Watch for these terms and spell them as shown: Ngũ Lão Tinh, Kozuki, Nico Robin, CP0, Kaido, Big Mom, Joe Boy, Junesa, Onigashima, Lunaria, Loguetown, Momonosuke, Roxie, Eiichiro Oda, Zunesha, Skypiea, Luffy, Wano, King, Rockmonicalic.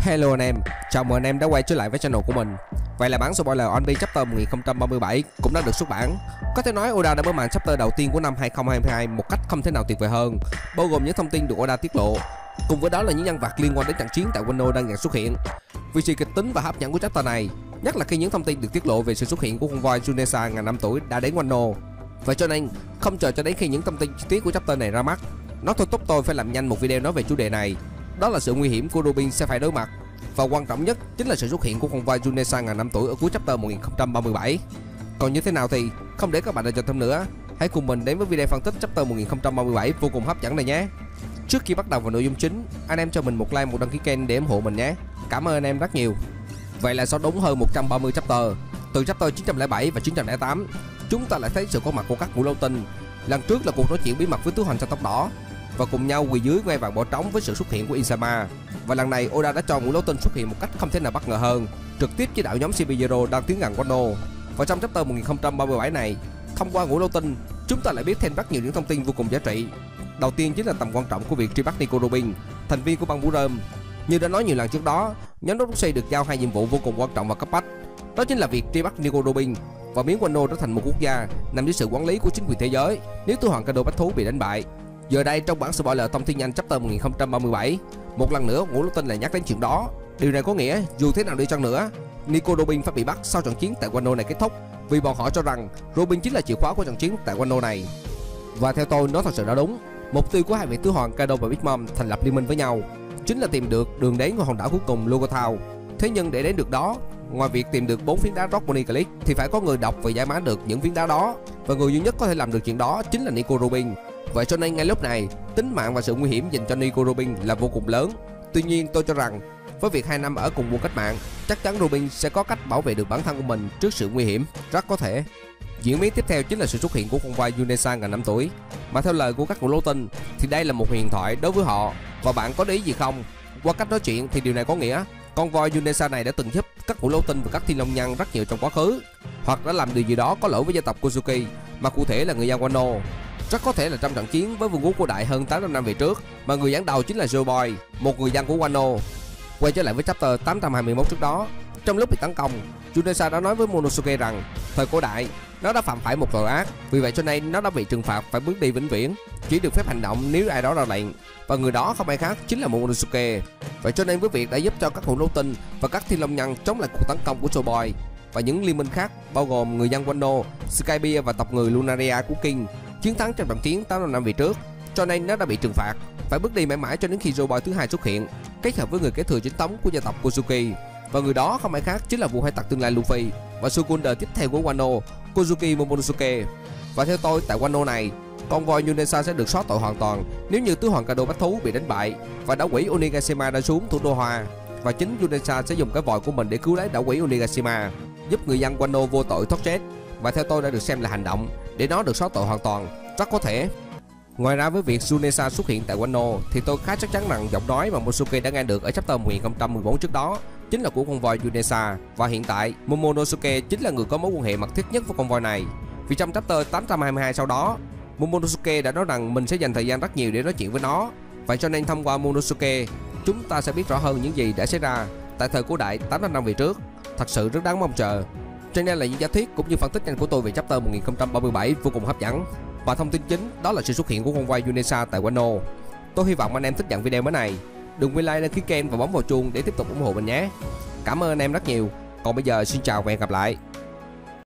Hello anh em, chào mừng anh em đã quay trở lại với channel của mình. Vậy là bản spoiler Only Chapter 1037 cũng đã được xuất bản. Có thể nói Oda đã mở màn chapter đầu tiên của năm 2022 một cách không thể nào tuyệt vời hơn, bao gồm những thông tin được Oda tiết lộ, cùng với đó là những nhân vật liên quan đến trận chiến tại Wano đang dần xuất hiện. Vì sự kịch tính và hấp dẫn của chapter này, nhất là khi những thông tin được tiết lộ về sự xuất hiện của con voi Junesa ngàn năm tuổi đã đến Wano. Vậy cho nên, không chờ cho đến khi những thông tin chi tiết của chapter này ra mắt, nó thôi thúc tôi phải làm nhanh một video nói về chủ đề này. Đó là sự nguy hiểm của Robin sẽ phải đối mặt, và quan trọng nhất chính là sự xuất hiện của con voi Junesa ngàn năm tuổi ở cuối chapter 1037. Còn như thế nào thì không để các bạn đợi chờ thêm nữa, hãy cùng mình đến với video phân tích chapter 1037 vô cùng hấp dẫn này nhé. Trước khi bắt đầu vào nội dung chính, anh em cho mình một like, một đăng ký kênh để ủng hộ mình nhé. Cảm ơn anh em rất nhiều. Vậy là sau đúng hơn 130 chapter, từ chapter 907 và 908, chúng ta lại thấy sự có mặt của các Ngũ Lão Tinh. Lần trước là cuộc nói chuyện bí mật với Tứ Hoành Săn Tóc Đỏ, và cùng nhau quỳ dưới ngay vàng bỏ trống với sự xuất hiện của Insama. Và lần này Oda đã cho Ngũ Lão Tinh xuất hiện một cách không thể nào bất ngờ hơn, trực tiếp chỉ đạo nhóm CP0 đang tiến gần Wano. Và trong chapter 1037 này, thông qua Ngũ Lão Tinh, chúng ta lại biết thêm rất nhiều những thông tin vô cùng giá trị. Đầu tiên chính là tầm quan trọng của việc truy bắt Nico Robin, thành viên của băng Bú Rơm. Như đã nói nhiều lần trước đó, nhóm Roxie được giao hai nhiệm vụ vô cùng quan trọng và cấp bách, đó chính là việc truy bắt Nico Robin và biến Wano trở thành một quốc gia nằm dưới sự quản lý của chính quyền thế giới nếu Tứ Hoàng Kaido Bách Thú bị đánh bại. Giờ đây trong bản spoiler thông tin nhanh chapter 1037, một lần nữa Ngũ Lão Tinh lại nhắc đến chuyện đó. Điều này có nghĩa dù thế nào đi chăng nữa, Nico Robin phải bị bắt sau trận chiến tại Wano này kết thúc, vì bọn họ cho rằng Robin chính là chìa khóa của trận chiến tại Wano này. Và theo tôi, nó thật sự đã đúng. Mục tiêu của hai vị Tứ Hoàng Kaido và Big Mom thành lập liên minh với nhau chính là tìm được đường đến của hòn đảo cuối cùng Loguetown. Thế nhưng để đến được đó, ngoài việc tìm được 4 phiến đá Rockmonicalic thì phải có người đọc và giải mã được những phiến đá đó, và người duy nhất có thể làm được chuyện đó chính là Nico Robin. Vậy cho nên ngay lúc này, tính mạng và sự nguy hiểm dành cho Nico Robin là vô cùng lớn. Tuy nhiên tôi cho rằng với việc 2 năm ở cùng buôn cách mạng, chắc chắn Robin sẽ có cách bảo vệ được bản thân của mình trước sự nguy hiểm, rất có thể. Diễn biến tiếp theo chính là sự xuất hiện của con voi Junesa ngàn năm tuổi, mà theo lời của các Ngũ Lão Tinh thì đây là một huyền thoại đối với họ. Và bạn có để ý gì không? Qua cách nói chuyện thì điều này có nghĩa con voi Junesa này đã từng giúp các Ngũ Lão Tinh và các Thiên Long Nhân rất nhiều trong quá khứ, hoặc đã làm điều gì đó có lỗi với gia tộc Kozuki, mà cụ thể là người dân Wano. Rất có thể là trong trận chiến với vương quốc cổ đại hơn 800 năm về trước, mà người dẫn đầu chính là Joe Boy, một người dân của Wano. Quay trở lại với chapter 821 trước đó, trong lúc bị tấn công, Junesa đã nói với Momonosuke rằng thời cổ đại nó đã phạm phải một tội ác, vì vậy cho nên nó đã bị trừng phạt phải bước đi vĩnh viễn, chỉ được phép hành động nếu ai đó ra lệnh, và người đó không ai khác chính là Momonosuke. Vậy cho nên với việc đã giúp cho các Ngũ Lão Tinh và các Thiên Long Nhân chống lại cuộc tấn công của Joe Boy và những liên minh khác bao gồm người dân Wano, Skypiea và tộc người Lunaria của King chiến thắng trong trận chiến 800 năm về trước, cho nên nó đã bị trừng phạt phải bước đi mãi mãi cho đến khi Joe Boy thứ hai xuất hiện, kết hợp với người kế thừa chính thống của gia tộc Kozuki, và người đó không ai khác chính là vua hải tặc tương lai Luffy và Shogun đời tiếp theo của Wano, Kozuki Momonosuke. Và theo tôi, tại Wano này, con voi Junesa sẽ được xóa tội hoàn toàn nếu như Tứ Hoàng Kaido Bách Thú bị đánh bại và đảo quỷ Onigashima đã xuống thủ đô Hoa, và chính Junesa sẽ dùng cái vòi của mình để cứu lấy đảo quỷ Onigashima, giúp người dân Wano vô tội thoát chết. Và theo tôi, đã được xem là hành động để nó được xóa tội hoàn toàn, rất có thể. Ngoài ra với việc Zunesha xuất hiện tại Wano thì tôi khá chắc chắn rằng giọng nói mà Momonosuke đã nghe được ở chapter 1014 trước đó chính là của con voi Zunesha, và hiện tại Momonosuke chính là người có mối quan hệ mật thiết nhất với con voi này. Vì trong chapter 822 sau đó, Momonosuke đã nói rằng mình sẽ dành thời gian rất nhiều để nói chuyện với nó. Vậy cho nên thông qua Momonosuke, chúng ta sẽ biết rõ hơn những gì đã xảy ra tại thời cổ đại 800 năm về trước. Thật sự rất đáng mong chờ. Cho nên là những giả thuyết cũng như phân tích nhanh của tôi về chapter 1037 vô cùng hấp dẫn. Và thông tin chính đó là sự xuất hiện của con voi Junesa tại Wano. Tôi hy vọng anh em thích nhận video mới này. Đừng quên like, đăng ký kênh và bấm vào chuông để tiếp tục ủng hộ mình nhé. Cảm ơn anh em rất nhiều. Còn bây giờ xin chào và hẹn gặp lại.